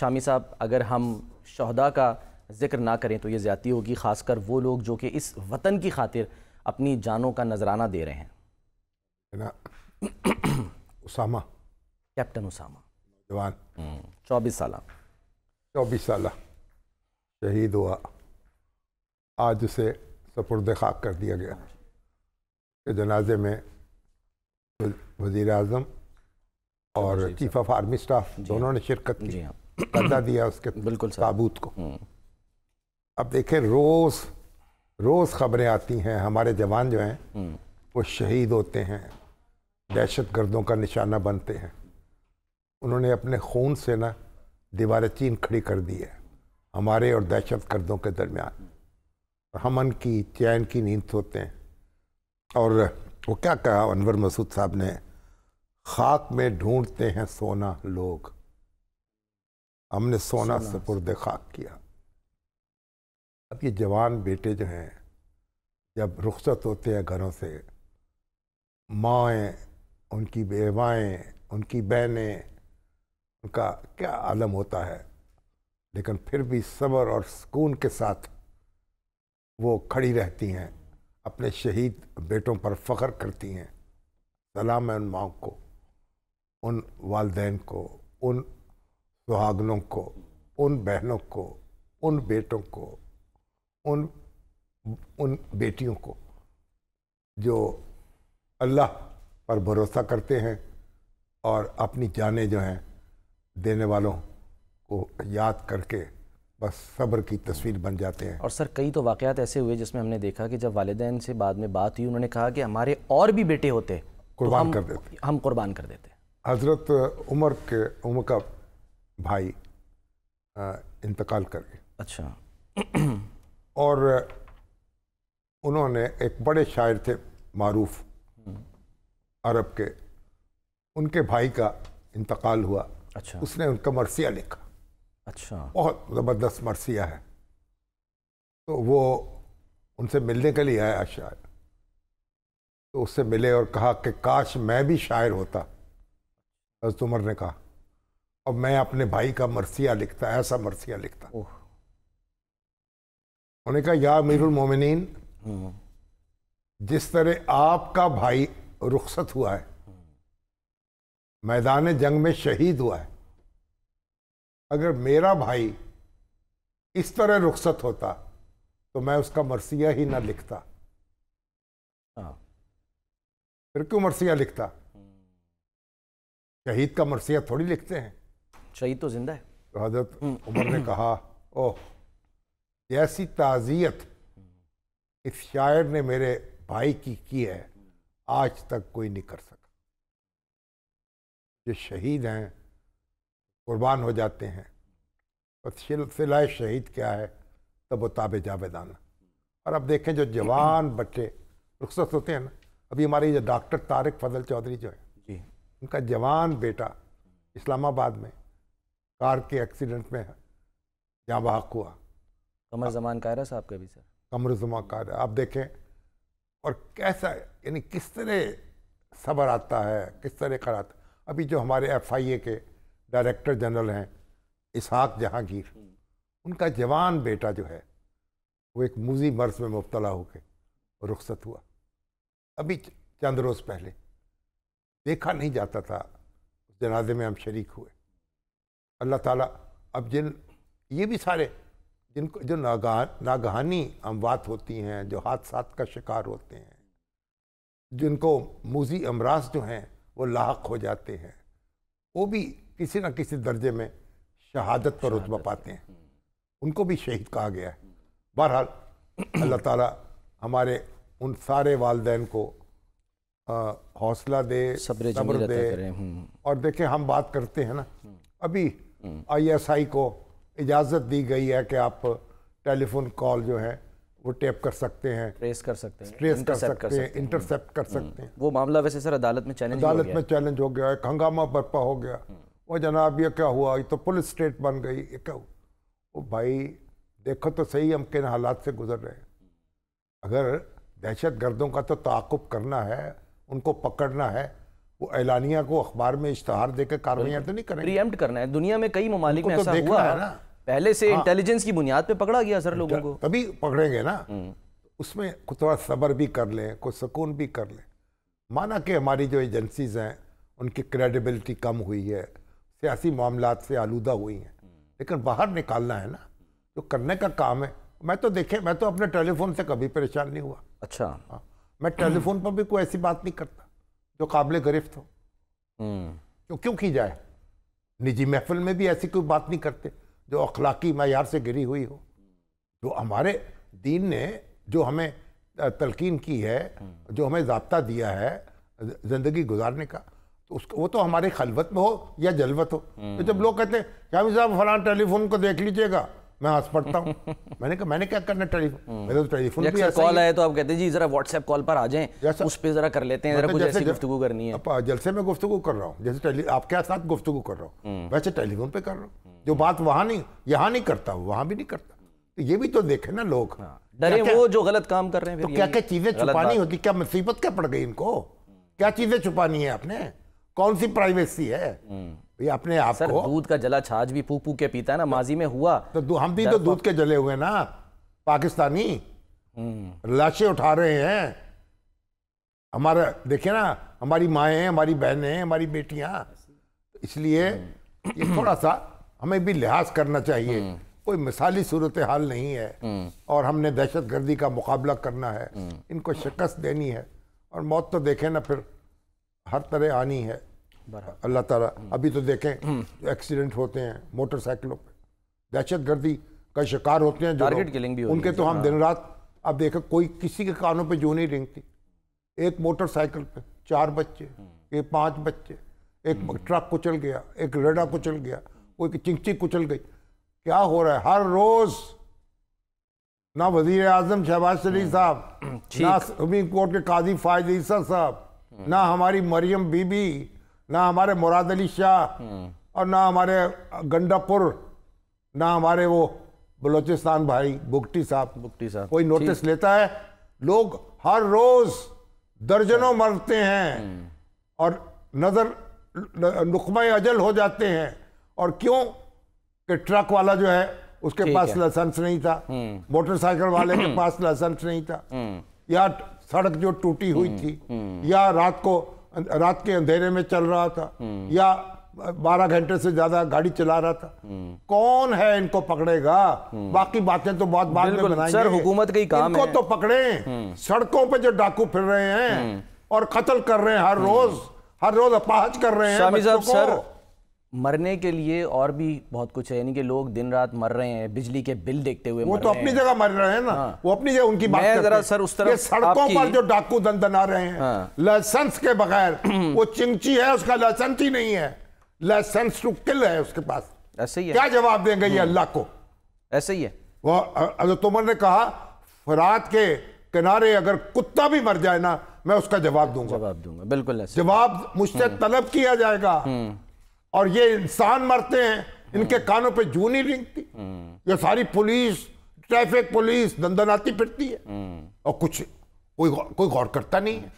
शामी साहब, अगर हम शहदा का जिक्र ना करें तो ये ज़्यादती होगी, ख़ासकर वो लोग जो कि इस वतन की खातिर अपनी जानों का नजराना दे रहे हैं ना। उसामा, कैप्टन उसामा, जवान 24 साल शहीद हुआ, आज उसे सपुर्द खाक कर दिया गया। के जनाजे में वज़ीर आज़म और चीफ ऑफ आर्मी स्टाफ दोनों ने शिरकत की। पर्दा दिया उसके बिल्कुल ताबूत को। अब देखें, रोज़ खबरें आती हैं, हमारे जवान जो हैं वो शहीद होते हैं, दहशत गर्दों का निशाना बनते हैं। उन्होंने अपने खून से ना दीवार चीन खड़ी कर दी है हमारे और दहशत गर्दों के दरमियान। हम अमन की चैन की नींद सोते हैं। और वो क्या कहा अनवर मसूद साहब ने, खाक में ढूंढते हैं सोना लोग, हमने सोना सपुर्द खाक किया। अब ये जवान बेटे जो हैं जब रुखसत होते हैं घरों से, माएँ, उनकी बेवाएँ, उनकी बहनें, उनका क्या आलम होता है। लेकिन फिर भी सब्र और सुकून के साथ वो खड़ी रहती हैं, अपने शहीद बेटों पर फ़ख्र करती हैं। सलाम है उन माओं को, उन वालदैन को, उन सुहागनों को, उन बहनों को, उन बेटों को, उन बेटियों को जो अल्लाह पर भरोसा करते हैं और अपनी जानें जो हैं देने वालों को याद करके बस सब्र की तस्वीर बन जाते हैं। और सर, कई तो वाक़यात ऐसे हुए जिसमें हमने देखा कि जब वालिदैन से बाद में बात हुई, उन्होंने कहा कि हमारे और भी बेटे होते कुर्बान कर देते, हम कुर्बान कर देते। हज़रत उमर का भाई इंतकाल कर गए। अच्छा। और उन्होंने एक बड़े शायर थे मारूफ अरब के, उनके भाई का इंतकाल हुआ। अच्छा। उसने उनका मरसिया लिखा। अच्छा। बहुत ज़बरदस्त मरसिया है। तो वो उनसे मिलने के लिए आया शायर, तो उससे मिले और कहा कि काश मैं भी शायर होता। हज़रत उमर ने कहा और मैं अपने भाई का मरसिया लिखता, ऐसा मरसिया लिखता। उन्होंने कहा या अमीरुल मोमिनीन, जिस तरह आपका भाई रुखसत हुआ है, मैदान जंग में शहीद हुआ है, अगर मेरा भाई इस तरह रुखसत होता तो मैं उसका मरसिया ही ना लिखता। फिर क्यों मरसिया लिखता? शहीद का मरसिया थोड़ी लिखते हैं, शहीद तो जिंदा है। तो हज़रत उमर ने कहा ओह, जैसी ताज़ियत इस शायर ने मेरे भाई की है, आज तक कोई नहीं कर सका। जो शहीद हैं कुर्बान हो जाते हैं, और सिलसिला शहीद क्या है, तब ताबे जावेदाना। और अब देखें जो जवान बच्चे रुखसत होते हैं ना, अभी हमारे ये डॉक्टर तारिक फजल चौधरी जो है जी, उनका जवान बेटा इस्लामाबाद में कार के एक्सीडेंट में जहाँ बहाक हुआ। कमर जमान कायरा साहब का भी सर, कमर जमान कायरा, आप देखें और कैसा, यानी किस तरह सब्र आता है, किस तरह कराता। अभी जो हमारे FIA के डायरेक्टर जनरल हैं इसहाक जहांगीर, उनका जवान बेटा जो है वो एक मूजी मर्ज में मुब्तला होकर रुखसत हुआ अभी चंद रोज़ पहले। देखा नहीं जाता था, जनाजे में हम शरीक हुए। अल्लाह ताला अब ये भी सारे जिनको जो नागहानी अमवात होती हैं, जो हादसात का शिकार होते हैं, जिनको मूजी अमराज जो हैं वो लाहक हो जाते हैं, वो भी किसी न किसी दर्जे में शहादत पर रुतबा पाते हैं, उनको भी शहीद कहा गया है। बहरहाल अल्लाह ताला हमारे उन सारे वालदैन को हौसला दे, सब्र दे। और देखें, हम बात करते हैं ना, अभी ISI को इजाज़त दी गई है कि आप टेलीफोन कॉल जो है वो टेप कर सकते हैं, ट्रेस कर सकते हैं, इंटरसेप्ट कर सकते हैं। वो मामला वैसे सर अदालत में चैलेंज हो गया, एक हंगामा बर्पा हो गया। वो जनाब ये क्या हुआ, ये तो पुलिस स्टेट बन गई, ये क्या हुआ? वो भाई देखो तो सही हम किन हालात से गुजर रहे हैं। अगर दहशत गर्दों का तो ताक़ुब करना है, उनको पकड़ना है, वो एलानिया को अखबार में इश्तहार देकर कार्रवाइयां तो नहीं करेंगे, प्रीएम्प्ट करना है। दुनिया में कई ममालिक में ऐसा हुआ है ना, पहले से इंटेलिजेंस की बुनियाद पे पकड़ा गया सर लोगों को, तभी पकड़ेंगे ना। उसमें कुछ थोड़ा सब्र भी कर लें, कुछ सुकून भी कर लें। माना कि हमारी जो एजेंसीज हैं उनकी क्रेडिबिलिटी कम हुई है, सियासी मामलात से आलूदा हुई हैं, लेकिन बाहर निकालना है ना, जो करने का काम है। मैं तो देखे, मैं तो अपने टेलीफोन से कभी परेशान नहीं हुआ। अच्छा हाँ, मैं टेलीफोन पर भी कोई ऐसी बात नहीं करता जो काबिल गिरफ्त हो। क्यों की जाए? निजी महफिल में भी ऐसी कोई बात नहीं करते जो अखलाकी मयार से गिरी हुई हो। जो हमारे दीन ने जो हमें तलकीन की है, जो हमें ज़ाब्ता दिया है ज़िंदगी गुजारने का, तो उसको वो तो हमारे खलवत में हो या जलवत हो। तो जब लोग कहते हैं शामी साहब फलां टेलीफोन को देख लीजिएगा, मैं हंस पड़ता हूँ। मैंने क्या करना टेलीफोन, मेरा तो टेलीफोन भी कॉल आए तो आप कहते हैं जी ज़रा व्हाट्सएप कॉल पर आ जाएं, उस पर ज़रा कर लेते हैं, ज़रा कुछ ऐसी गुफ्तगू करनी है। जलसे में गुफ्तगू कर रहा हूँ, जैसे आपके साथ गुफ्तगू कर रहा हूँ, वैसे टेलीफोन पर कर रहा हूँ। जो बात वहाँ नहीं, यहाँ नहीं करता, वहाँ भी नहीं करता। तो ये भी तो देखे ना लोग, डरे वो जो गलत काम कर रहे हैं। तो क्या क्या चीज़ें छुपानी होती, क्या मुसीबत क्या पड़ गई इनको, क्या चीज़ें छुपानी है आपने, कौन सी प्राइवेसी है ये अपने आप को। दूध का जला छाछ भी फूक फूक के पीता है ना, माजी में हुआ तो हम भी तो दूध के जले हुए ना पाकिस्तानी, लाशें उठा रहे हैं। हमारा देखिए ना, हमारी माएँ, हमारी बहनें, हमारी बेटियाँ। इसलिए थोड़ा सा हमें भी लिहाज करना चाहिए। कोई मिसाली सूरत हाल नहीं है और हमने दहशत गर्दी का मुकाबला करना है, इनको शिकस्त देनी है। और मौत तो देखें ना फिर हर तरह आनी है अल्लाह ताला। अभी तो देखें जो एक्सीडेंट होते हैं मोटरसाइकिलों पे, दहशत गर्दी का शिकार होते हैं, टारगेट किलिंग भी होती है उनके। तो हम दिन रात अब देखो, कोई किसी के कानों पे जू नहीं रेंगती। एक मोटरसाइकिल पे 4 बच्चे, ये 5 बच्चे, एक ट्रक कुचल गया, एक रेडा कुचल गया, कोई चिंची कुचल गई। क्या हो रहा है हर रोज? ना वजीर आजम शहबाज शरीफ साहब, ना सुप्रीम कोर्ट के काजी फैज अलीसा साहब, ना हमारी मरियम बीबी, ना हमारे मुराद अली शाह, और ना हमारे गंडापुर, ना हमारे वो बलूचिस्तान भाई बुग्टी साहब। बुग्टी साहब कोई नोटिस लेता है? लोग हर रोज दर्जनों मरते हैं और नजर नुकमा अजल हो जाते हैं। और क्यों कि ट्रक वाला जो है उसके पास लाइसेंस नहीं था, मोटरसाइकिल वाले के पास लाइसेंस नहीं था, या सड़क जो टूटी हुई थी, या रात के अंधेरे में चल रहा था, या 12 घंटे से ज्यादा गाड़ी चला रहा था। कौन है इनको पकड़ेगा? बाकी बातें तो बहुत बाद में बनाएंगे। सर हुकूमत का ही काम है, इनको तो पकड़े। सड़कों पे जो डाकू फिर रहे हैं और कत्ल कर रहे हैं हर रोज अपाहज कर रहे हैं। शामी साहब सर, मरने के लिए और भी बहुत कुछ है, यानी कि लोग दिन रात मर रहे हैं, बिजली के बिल देखते हुए वो तो अपनी जगह मर रहे हैं ना। हाँ। वो अपनी जगह उनकी बात करते हैं। सर उस तरफ सड़कों पर जो डाकू दंदना रहे हैं। हाँ। लाइसेंस के बगैर, वो चिंची है उसका लाइसेंस ही नहीं है, लाइसेंस टू किल है उसके पास। ऐसे ही क्या जवाब देंगे ये अल्लाह को? ऐसे ही है वो हज़रत उमर ने कहा फरात के किनारे अगर कुत्ता भी मर जाए ना मैं उसका जवाब दूंगा। बिल्कुल जवाब मुझसे तलब किया जाएगा। और ये इंसान मरते हैं, इनके कानों पे जू नहीं रिंगती। ये सारी पुलिस, ट्रैफिक पुलिस दंदनाती फिरती है और कुछ कोई गौर करता नहीं है।